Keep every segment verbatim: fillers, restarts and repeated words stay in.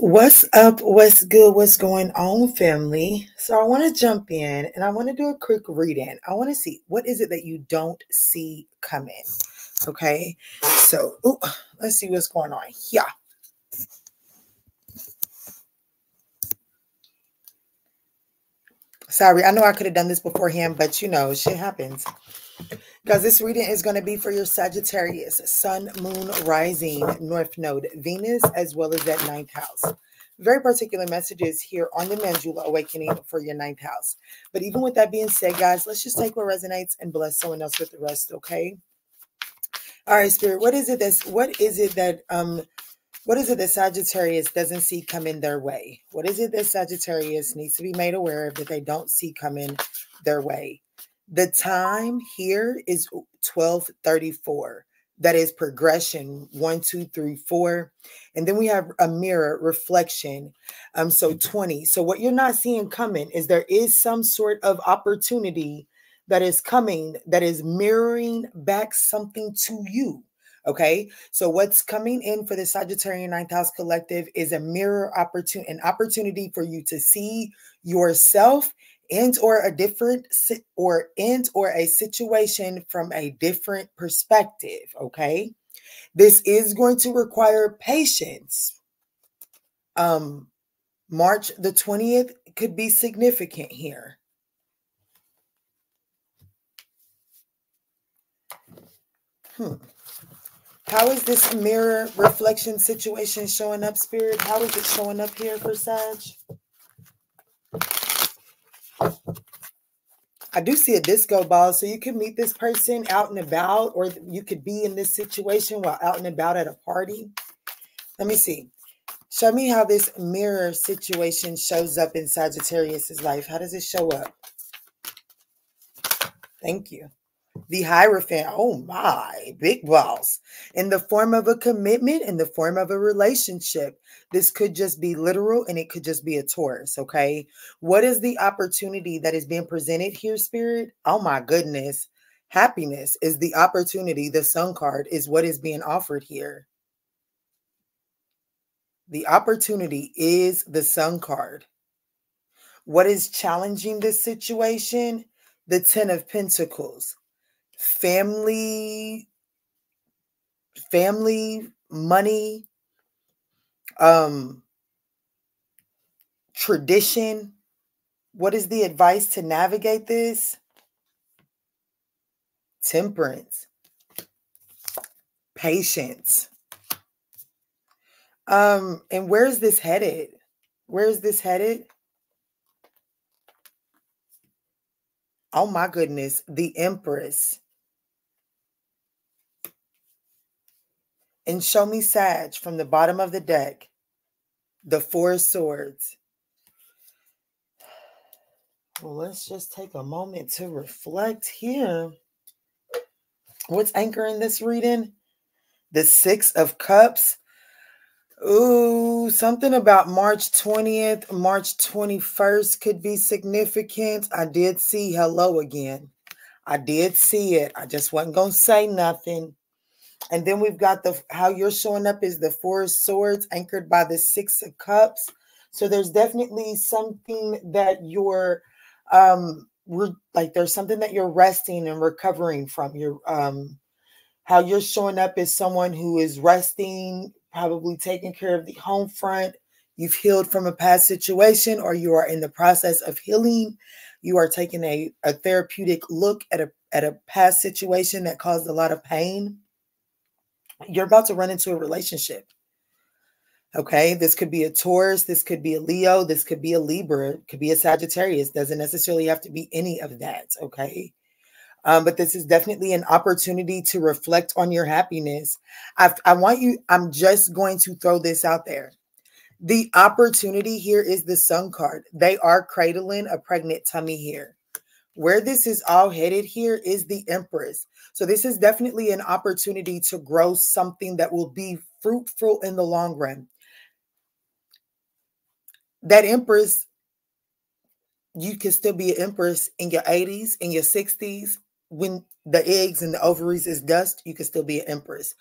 What's up? What's good? What's going on, family? So I want to jump in and I want to do a quick read-in. I want to see what is it that you don't see coming. Okay, so ooh, let's see what's going on here. Sorry, I know I could have done this beforehand, but you know, shit happens. Because this reading is going to be for your Sagittarius, Sun, Moon, Rising, North Node, Venus, as well as that ninth house. Very particular messages here on the Manjula Awakening for your ninth house. But even with that being said, guys, let's just take what resonates and bless someone else with the rest, okay? All right, Spirit, what is it that's, what is it that, um, what is it that Sagittarius doesn't see coming their way? What is it that Sagittarius needs to be made aware of that they don't see coming their way? The time here is twelve thirty-four. That is progression, one, two, three, four. And then we have a mirror reflection, um, so twenty. So what you're not seeing coming is there is some sort of opportunity that is coming that is mirroring back something to you, okay? So what's coming in for the Sagittarian ninth House Collective is a mirror opportunity, an opportunity for you to see yourself and or a different or end or a situation from a different perspective. Okay. This is going to require patience. Um, March the twentieth could be significant here. Hmm. How is this mirror reflection situation showing up, Spirit? How is it showing up here for Sag? I do see a disco ball, so you can meet this person out and about, or you could be in this situation while out and about at a party. Let me see. Show me how this mirror situation shows up in Sagittarius's life. How does it show up? Thank you. The Hierophant. Oh my, big balls. In the form of a commitment, in the form of a relationship. This could just be literal and it could just be a Taurus, okay? What is the opportunity that is being presented here, Spirit? Oh my goodness. Happiness is the opportunity. The Sun card is what is being offered here. The opportunity is the Sun card. What is challenging this situation? The Ten of Pentacles. Family, family, money, um, tradition. What is the advice to navigate this? Temperance, patience. Um, and where is this headed? Where is this headed? Oh my goodness, the Empress. And show me Sag from the bottom of the deck, the Four of Swords. Well, let's just take a moment to reflect here. What's anchoring this reading? The Six of Cups. Ooh, something about March twentieth, March twenty-first could be significant. I did see hello again. I did see it. I just wasn't going to say nothing. And then we've got the how you're showing up is the Four of Swords anchored by the Six of Cups. So there's definitely something that you're um like there's something that you're resting and recovering from. Your um how you're showing up is someone who is resting, probably taking care of the home front. You've healed from a past situation, or you are in the process of healing. You are taking a, a therapeutic look at a at a past situation that caused a lot of pain. You're about to run into a relationship. Okay, this could be a Taurus, this could be a Leo, this could be a Libra, it could be a Sagittarius. Doesn't necessarily have to be any of that, okay? Um, but this is definitely an opportunity to reflect on your happiness. I, I want you, I'm just going to throw this out there. The opportunity here is the Sun card. They are cradling a pregnant tummy here. Where this is all headed here is the Empress. So this is definitely an opportunity to grow something that will be fruitful in the long run. That Empress, you can still be an Empress in your eighties, in your sixties. When the eggs and the ovaries is dust, you can still be an Empress.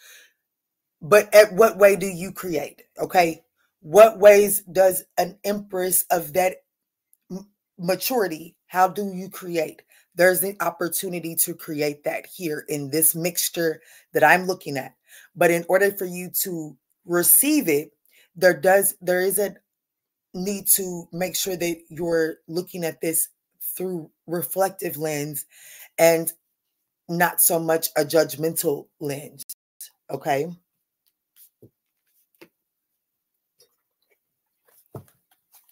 But at what way do you create? Okay. What ways does an empress of that maturity, how do you create? There's the opportunity to create that here in this mixture that I'm looking at. But in order for you to receive it, there does there is a need to make sure that you're looking at this through reflective lens and not so much a judgmental lens, okay?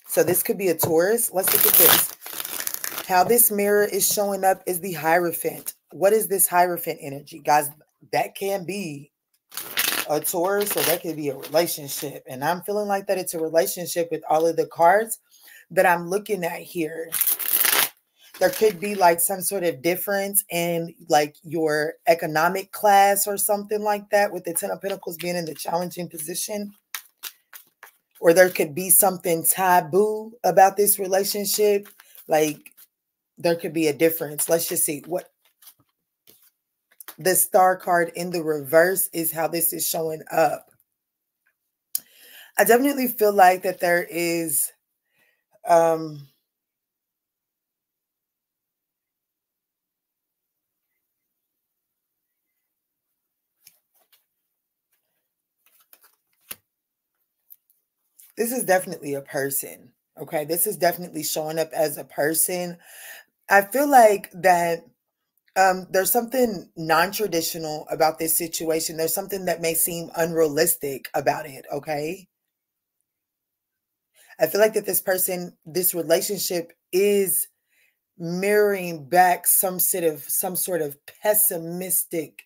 So this could be a Taurus. Let's look at this. How this mirror is showing up is the Hierophant. What is this Hierophant energy? Guys, that can be a Taurus or that could be a relationship. And I'm feeling like that it's a relationship with all of the cards that I'm looking at here. There could be like some sort of difference in like your economic class or something like that, with the Ten of Pentacles being in the challenging position. Or there could be something taboo about this relationship. Like there could be a difference. Let's just see what the star card in the reverse is, how this is showing up. I definitely feel like that there is, um, this is definitely a person, okay? This is definitely showing up as a person. I feel like that um, there's something non-traditional about this situation. There's something that may seem unrealistic about it, okay? I feel like that this person, this relationship is mirroring back some sort of, some sort of pessimistic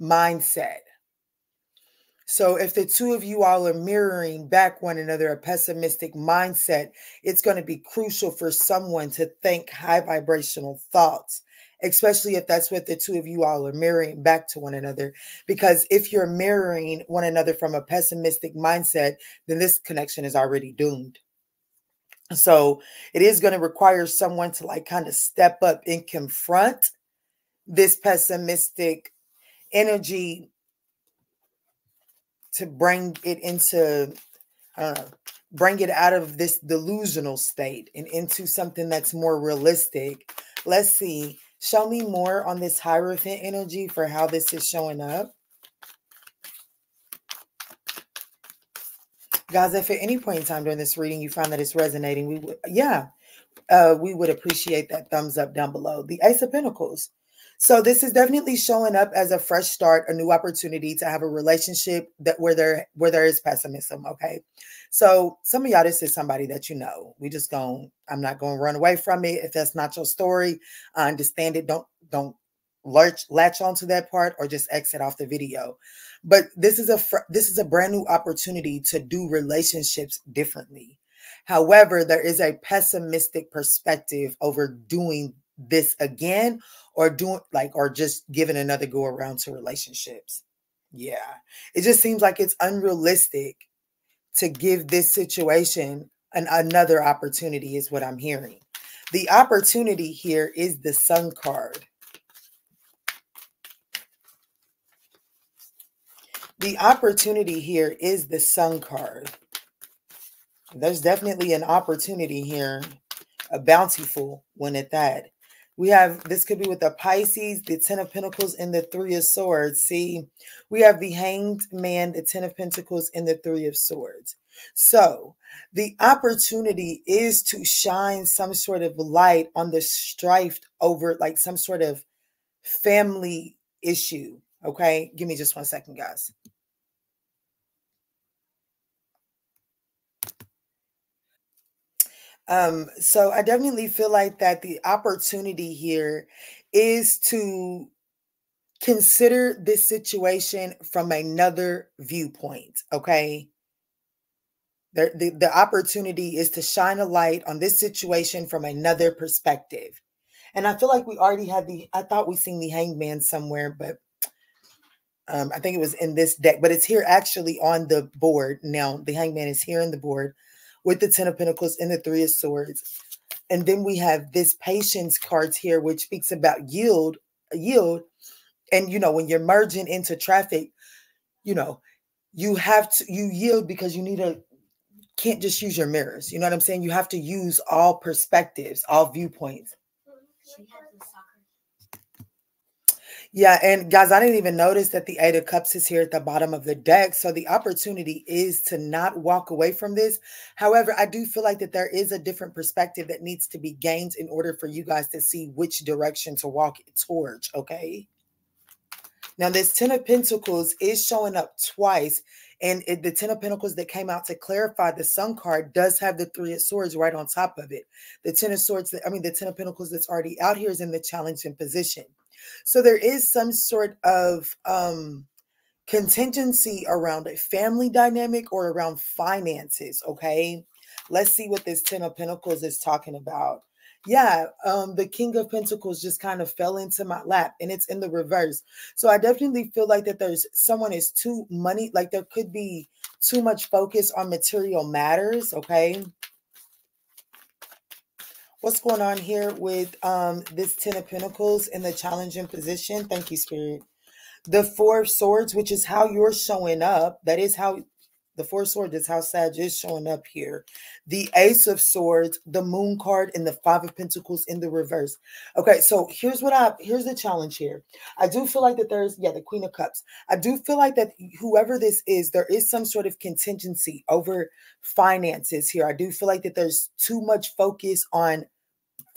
mindset. So if the two of you all are mirroring back one another, a pessimistic mindset, it's going to be crucial for someone to think high vibrational thoughts, especially if that's what the two of you all are mirroring back to one another. Because if you're mirroring one another from a pessimistic mindset, then this connection is already doomed. So it is going to require someone to like kind of step up and confront this pessimistic energy to bring it into, I don't know, bring it out of this delusional state and into something that's more realistic. Let's see. Show me more on this Hierophant energy for how this is showing up. Guys, if at any point in time during this reading you find that it's resonating, we would, yeah, uh, we would appreciate that thumbs up down below. The Ace of Pentacles. So this is definitely showing up as a fresh start, a new opportunity to have a relationship that where there where there is pessimism, okay? So some of y'all, this is somebody that you know. We just going, I'm not going to run away from it. If that's not your story, I understand it. Don't, don't lurch, latch onto that part or just exit off the video. But this is a fr this is a brand new opportunity to do relationships differently. However, there is a pessimistic perspective over doing this again, or doing like, or just giving another go around to relationships. Yeah. It just seems like it's unrealistic to give this situation an, another opportunity is what I'm hearing. The opportunity here is the Sun card. The opportunity here is the Sun card. There's definitely an opportunity here, a bountiful one at that. We have, this could be with the Pisces, the Ten of Pentacles, and the Three of Swords. See, we have the Hanged Man, the Ten of Pentacles, and the Three of Swords. So the opportunity is to shine some sort of light on the strife over like some sort of family issue. Okay, give me just one second, guys. Um, so I definitely feel like that the opportunity here is to consider this situation from another viewpoint, okay? The, the, the opportunity is to shine a light on this situation from another perspective. And I feel like we already had the, I thought we seen the Hanged Man somewhere, but um, I think it was in this deck, but it's here actually on the board. Now the Hanged Man is here in the board with the Ten of Pentacles and the Three of Swords. And then we have this Patience cards here, which speaks about yield, yield. And, you know, when you're merging into traffic, you know, you have to, you yield because you need a, can't just use your mirrors. You know what I'm saying? You have to use all perspectives, all viewpoints. Yeah, and guys, I didn't even notice that the Eight of Cups is here at the bottom of the deck. So the opportunity is to not walk away from this. However, I do feel like that there is a different perspective that needs to be gained in order for you guys to see which direction to walk towards, okay? Now, this Ten of Pentacles is showing up twice. And it, the Ten of Pentacles that came out to clarify the Sun card does have the Three of Swords right on top of it. The Ten of Swords, that, I mean, the Ten of Pentacles that's already out here is in the challenging position. So there is some sort of um, contingency around a family dynamic or around finances, okay? Let's see what this Ten of Pentacles is talking about. Yeah, um, the King of Pentacles just kind of fell into my lap, and it's in the reverse. So I definitely feel like that there's someone is too money, like there could be too much focus on material matters, okay? What's going on here with um, this Ten of Pentacles in the challenging position? Thank you, Spirit. The Four of Swords, which is how you're showing up. That is how... The Four of Swords is how Sag is showing up here. The Ace of Swords, the Moon card, and the Five of Pentacles in the reverse. Okay, so here's what I, here's the challenge here. I do feel like that there's, yeah, the Queen of Cups. I do feel like that whoever this is, there is some sort of contingency over finances here. I do feel like that there's too much focus on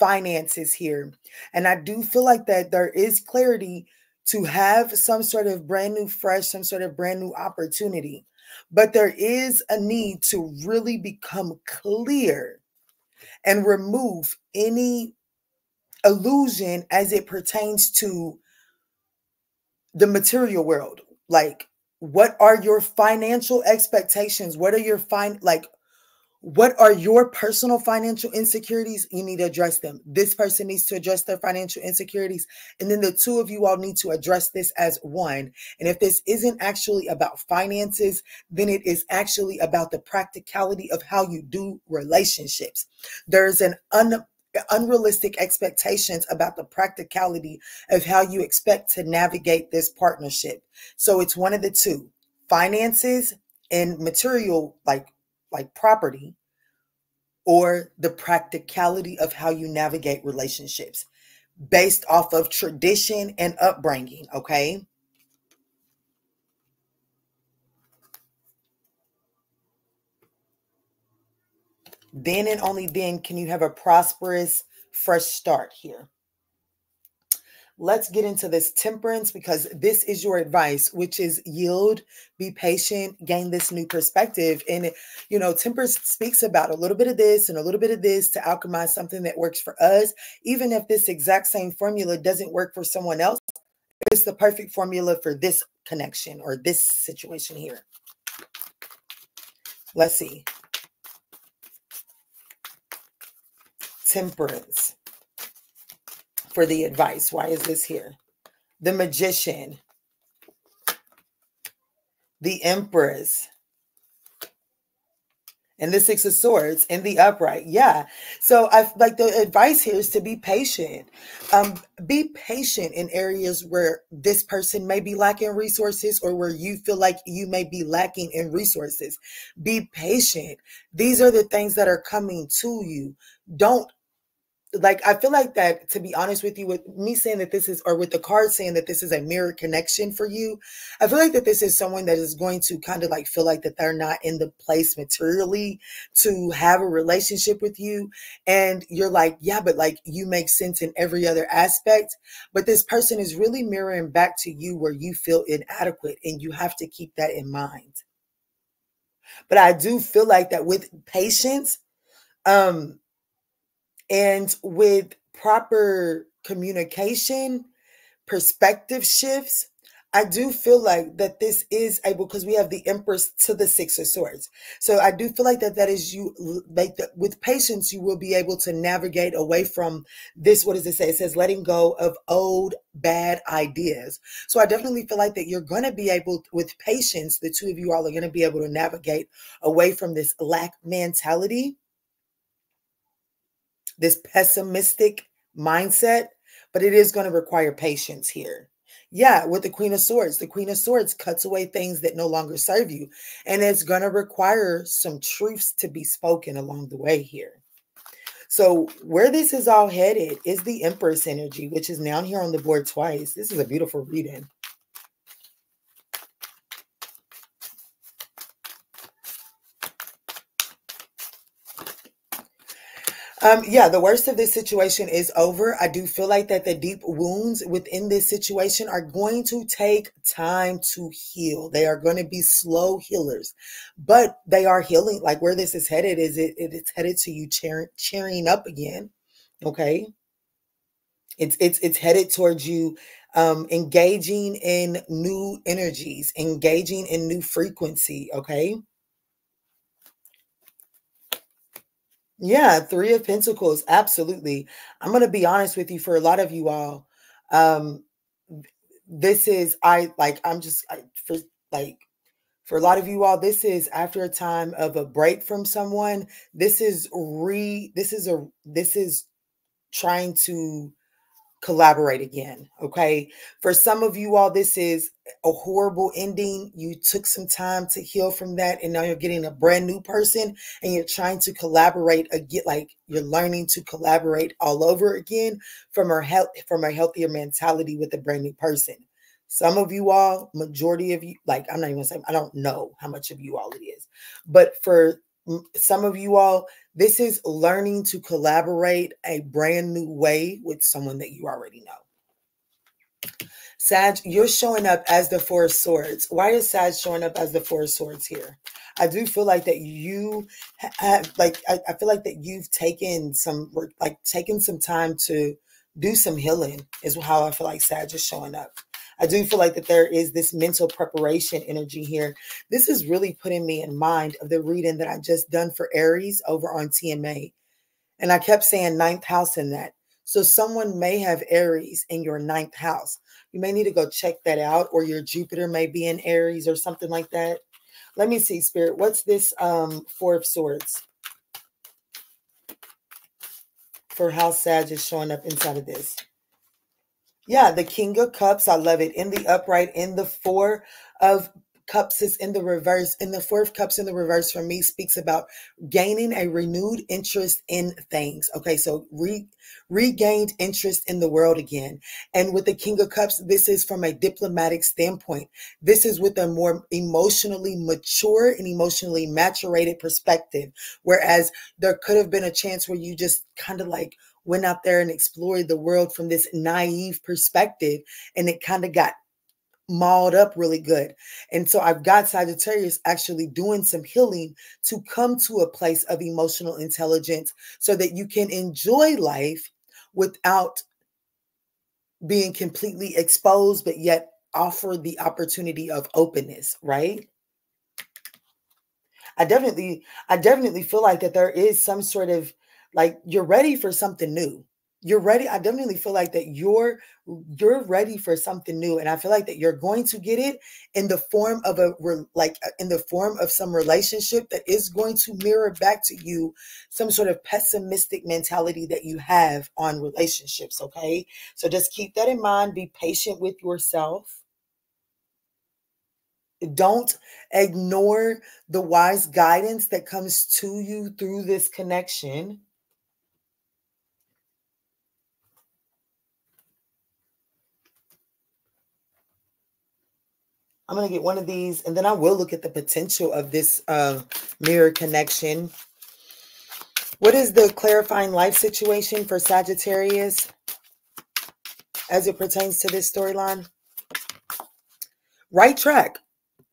finances here. And I do feel like that there is clarity to have some sort of brand new fresh, some sort of brand new opportunity. But there is a need to really become clear and remove any illusion as it pertains to the material world. Like, what are your financial expectations? What are your fine, like, what are your personal financial insecurities? You need to address them. This person needs to address their financial insecurities. And then the two of you all need to address this as one. And if this isn't actually about finances, then it is actually about the practicality of how you do relationships. There's an un unrealistic expectations about the practicality of how you expect to navigate this partnership. So it's one of the two, finances and material, like, like property, or the practicality of how you navigate relationships based off of tradition and upbringing, okay? Then and only then can you have a prosperous, fresh start here. Let's get into this temperance, because this is your advice, which is yield, be patient, gain this new perspective. And, you know, temperance speaks about a little bit of this and a little bit of this to alchemize something that works for us. Even if this exact same formula doesn't work for someone else, it's the perfect formula for this connection or this situation here. Let's see. Temperance. For the advice. Why is this here? The Magician, the Empress, and the Six of Swords in the upright. Yeah. So I like the advice here is to be patient. Um, be patient in areas where this person may be lacking resources or where you feel like you may be lacking in resources. Be patient. These are the things that are coming to you. Don't Like, I feel like that, to be honest with you, with me saying that this is, or with the card saying that this is a mirror connection for you, I feel like that this is someone that is going to kind of like feel like that they're not in the place materially to have a relationship with you. And you're like, yeah, but like you make sense in every other aspect. But this person is really mirroring back to you where you feel inadequate, and you have to keep that in mind. But I do feel like that with patience, um, and with proper communication, perspective shifts, I do feel like that this is a, because we have the Empress to the Six of Swords. So I do feel like that that is you, like the, with patience, you will be able to navigate away from this. What does it say? It says letting go of old bad ideas. So I definitely feel like that you're going to be able, with patience, the two of you all are going to be able to navigate away from this lack mentality, this pessimistic mindset, but it is going to require patience here. Yeah, with the Queen of Swords. The Queen of Swords cuts away things that no longer serve you. And it's going to require some truths to be spoken along the way here. So where this is all headed is the Empress energy, which is down here on the board twice. This is a beautiful reading. Um, yeah, the worst of this situation is over. I do feel like that the deep wounds within this situation are going to take time to heal. They are going to be slow healers, but they are healing. Like where this is headed is it, it it's headed to you cheering, cheering up again. Okay. It's, it's, it's headed towards you um, engaging in new energies, engaging in new frequency. Okay. Yeah, Three of Pentacles. Absolutely. I'm going to be honest with you, for a lot of you all, um, this is, I like, I'm just I, for like, for a lot of you all, this is after a time of a break from someone. This is re, this is a, this is trying to collaborate again. Okay. For some of you all, this is a horrible ending. You took some time to heal from that, and now you're getting a brand new person and you're trying to collaborate again. Like you're learning to collaborate all over again from a health, from a healthier mentality with a brand new person. Some of you all, majority of you, like, I'm not even saying, I don't know how much of you all it is, but for some of you all, this is learning to collaborate a brand new way with someone that you already know. Sag, you're showing up as the Four of Swords. Why is Sag showing up as the Four of Swords here? I do feel like that you have, like, I, I feel like that you've taken some, like, taken some time to do some healing is how I feel like Sag is showing up. I do feel like that there is this mental preparation energy here. This is really putting me in mind of the reading that I just done for Aries over on T M A. And I kept saying ninth house in that. So someone may have Aries in your ninth house. You may need to go check that out, or your Jupiter may be in Aries or something like that. Let me see, Spirit. What's this um, Four of Swords for how Sag is showing up inside of this? Yeah, the King of Cups. I love it. In the upright, in the Four of Cups is in the reverse. In the Four of Cups in the reverse for me speaks about gaining a renewed interest in things. Okay, so re regained interest in the world again. And with the King of Cups, this is from a diplomatic standpoint. This is with a more emotionally mature and emotionally maturated perspective. Whereas there could have been a chance where you just kind of like went out there and explored the world from this naive perspective, and it kind of got mauled up really good. And so I've got Sagittarius actually doing some healing to come to a place of emotional intelligence so that you can enjoy life without being completely exposed, but yet offer the opportunity of openness, right? I definitely, I definitely feel like that there is some sort of, like, you're ready for something new. You're ready. I definitely feel like that you're, you're ready for something new. And I feel like that you're going to get it in the form of a, like in the form of some relationship that is going to mirror back to you some sort of pessimistic mentality that you have on relationships. Okay. So just keep that in mind. Be patient with yourself. Don't ignore the wise guidance that comes to you through this connection. I'm going to get one of these, and then I will look at the potential of this uh, mirror connection. What is the clarifying life situation for Sagittarius as it pertains to this storyline? Right track.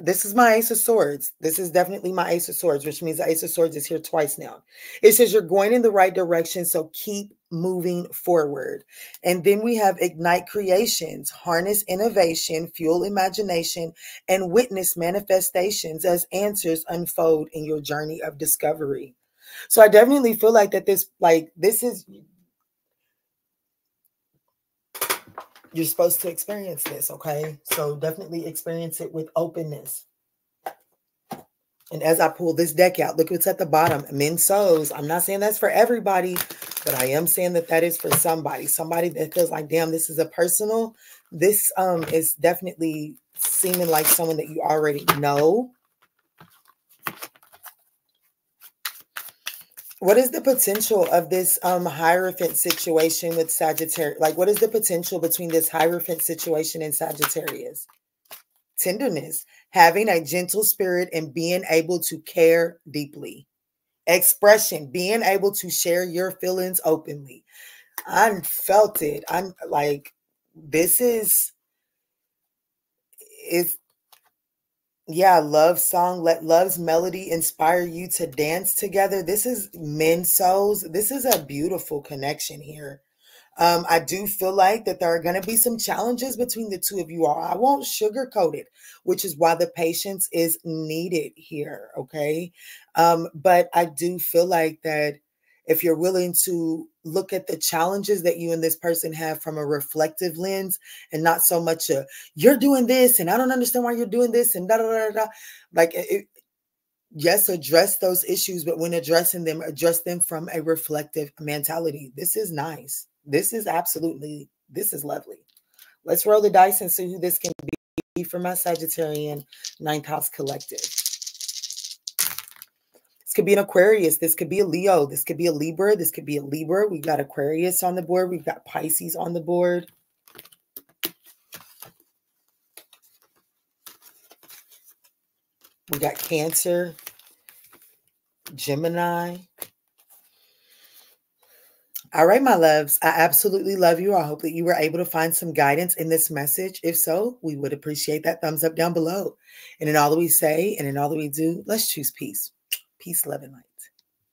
This is my Ace of Swords. This is definitely my Ace of Swords, which means the Ace of Swords is here twice now. It says you're going in the right direction, so keep moving forward. And then we have ignite creations, harness innovation, fuel imagination, and witness manifestations as answers unfold in your journey of discovery. So I definitely feel like that this, like, this is, you're supposed to experience this, okay? So definitely experience it with openness. And as I pull this deck out, look what's at the bottom, men's souls. I'm not saying that's for everybody, but I am saying that that is for somebody. Somebody that feels like, damn, this is a personal This um, is definitely seeming like someone that you already know. What is the potential of this um, Hierophant situation with Sagittarius? Like, what is the potential between this Hierophant situation and Sagittarius? Tenderness, having a gentle spirit and being able to care deeply. Expression, being able to share your feelings openly. I felt it. I'm like, this is, it's, yeah, love song. Let love's melody inspire you to dance together. This is men souls. This is a beautiful connection here. Um, I do feel like that there are going to be some challenges between the two of you all. I won't sugarcoat it, which is why the patience is needed here. Okay. Um, but I do feel like that if you're willing to look at the challenges that you and this person have from a reflective lens and not so much a, you're doing this and I don't understand why you're doing this and da da da da. Like, it, yes, address those issues, but when addressing them, address them from a reflective mentality. This is nice. This is absolutely, this is lovely. Let's roll the dice and see who this can be for my Sagittarian Ninth House Collective. This could be an Aquarius. This could be a Leo. This could be a Libra. This could be a Libra. We've got Aquarius on the board. We've got Pisces on the board. We've got Cancer, Gemini. All right, my loves, I absolutely love you. I hope that you were able to find some guidance in this message. If so, we would appreciate that thumbs up down below. And in all that we say and in all that we do, let's choose peace. Peace, love, and light.